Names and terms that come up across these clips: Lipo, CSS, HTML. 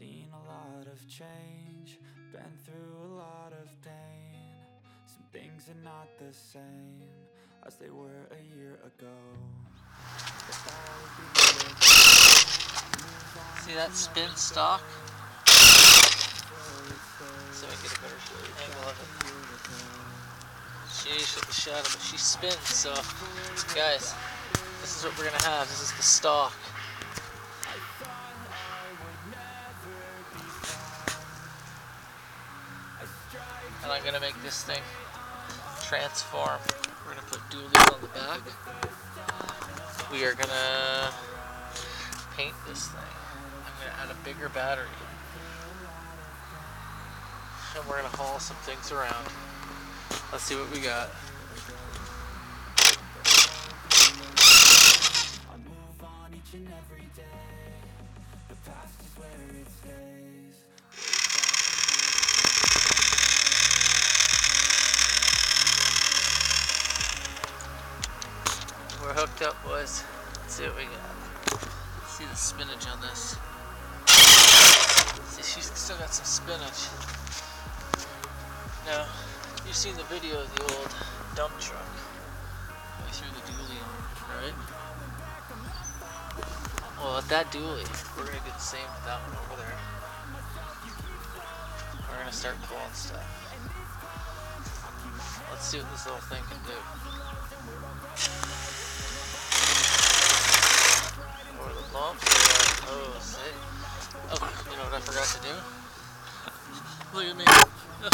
Seen a lot of change, been through a lot of pain. Some things are not the same as they were a year ago. See that spin stock? So I get a better angle of it. She should have shot it, but she spins, so guys, this is what we're gonna have. This is the stock. And I'm gonna make this thing transform. We're gonna put dualies on the back. We are gonna paint this thing. I'm gonna add a bigger battery. And we're gonna haul some things around. Let's see what we got. I move on each and every day. The past is where it stays. We're hooked up, boys. Let's see what we got. Let's see the spinach on this. See, she's still got some spinach. Now, you've seen the video of the old dump truck. We threw the dually on, right? Well, with that dually, we're gonna get the same with that one over there. We're gonna start pulling stuff. Let's see what this little thing can do. Oh, see? Oh, you know what I forgot to do? Look at me. Oh.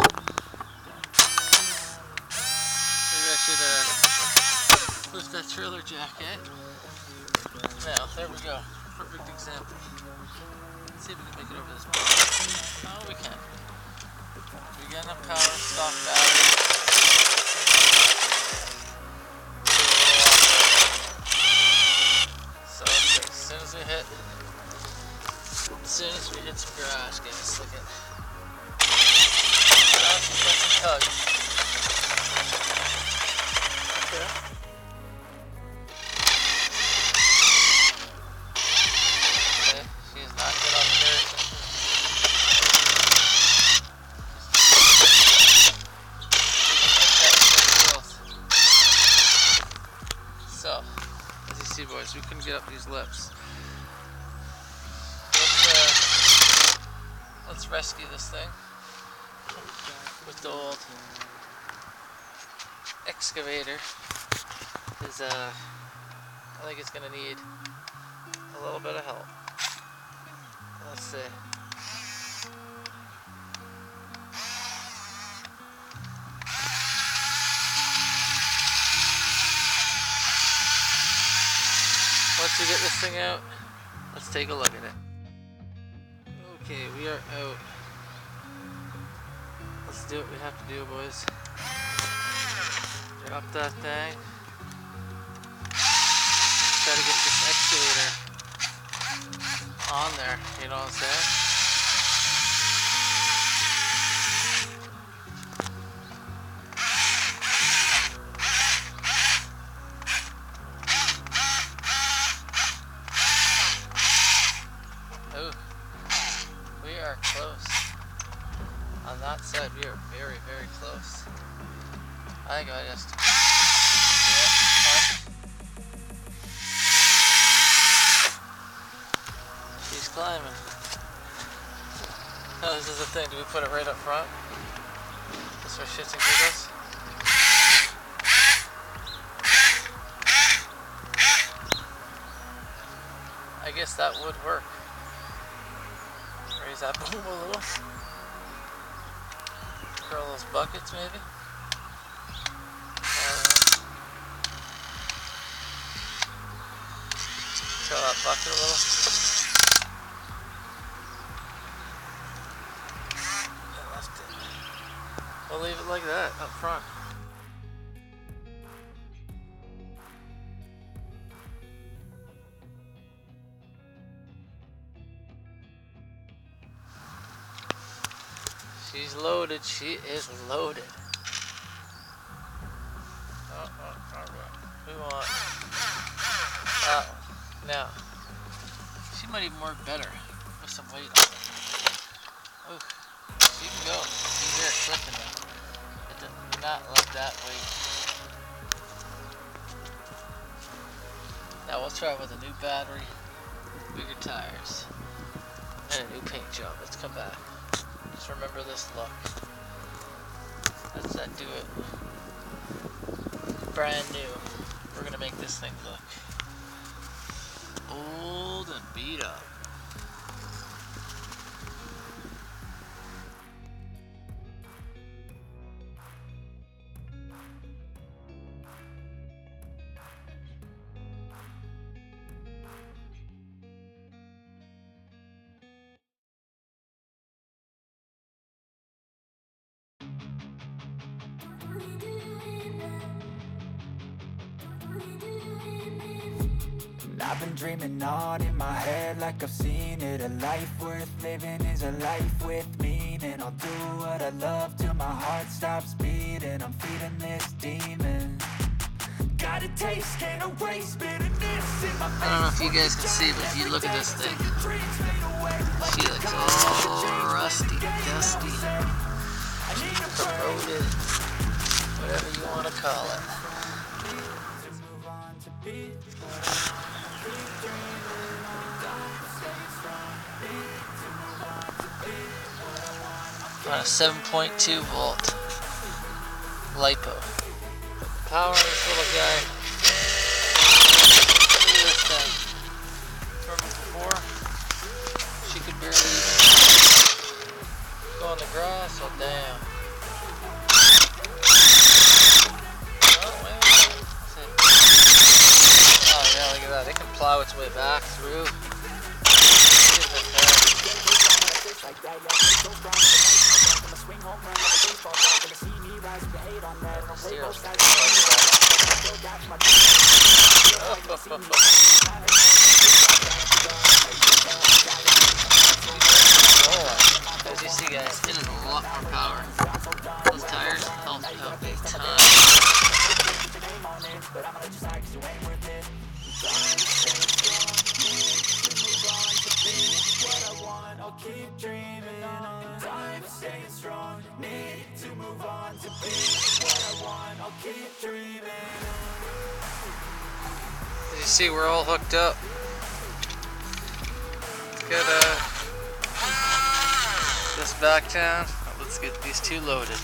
Maybe I should lift that trailer jacket. Now, there we go. Perfect example. Let's see if we can make it over this point. Oh, we can. We got enough power, stock battery. As soon as we hit some grass, guys, look at it. Now she's got some tugs. Okay. Okay, she's not good on the dirt. So, as you see, boys, we couldn't get up these lips. Let's rescue this thing with the old excavator. I think it's gonna need a little bit of help. Let's see. Once we get this thing out, let's take a look at it. Okay, we are out. Let's do what we have to do, boys. Drop that thing. Try to get this excavator on there, you know what I'm saying? Oh. We are close. On that side, we are very, very close. I think I just... Yeah, she's climbing. Oh, this is the thing. Do we put it right up front? Just for shits and giggles? I guess that would work. Raise that boom a little. Curl those buckets, maybe. Curl that bucket a little. I left it. We'll leave it like that up front. She's loaded, she is loaded. We want that one. Now, she might even work better with some weight on it. Oof. You can go. You hear it flipping now. It does not let that weight. Now we'll try with a new battery, bigger tires, and a new paint job. Let's come back. Just remember this look. Let's not do it. Brand new. We're gonna make this thing look old and beat up. I've been dreaming all in my head like I've seen it. A life worth living is a life with meaning. I'll do what I love till my heart stops beating. I'm feeding this demon. Got a taste, can't erase bitterness in my face. I don't know if you guys can see, but if you look at this thing, she looks all rusty, dusty, corroded, whatever you want to call it. On a 7.2 volt Lipo. Power on this little guy. Look at this thing. Remember before? She could barely even go on the grass. Oh damn. Oh wait, wait. Oh yeah, look at that. It can plow its way back through. As you see guys, it is a lot more power. Those tires help out big time. Stay strong, need to move on to be what I want. I'll keep dreaming. As you see, we're all hooked up. Let's get this back down. Let's get these two loaded.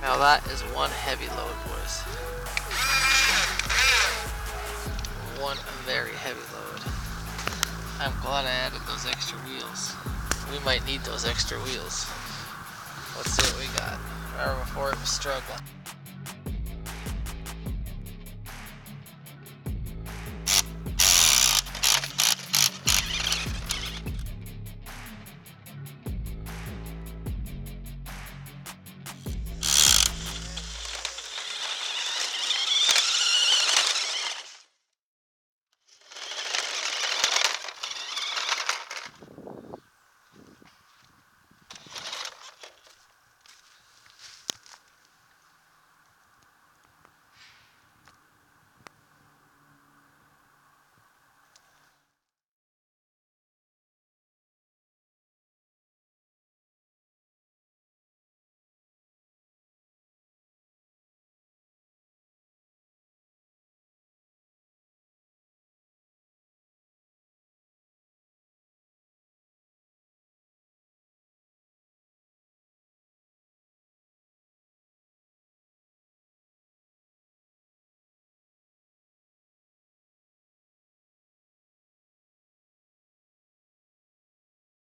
Now that is one heavy load, boys. One very heavy load. I'm glad I added those extra wheels. We might need those extra wheels. Let's see what we got. Remember before it was struggling.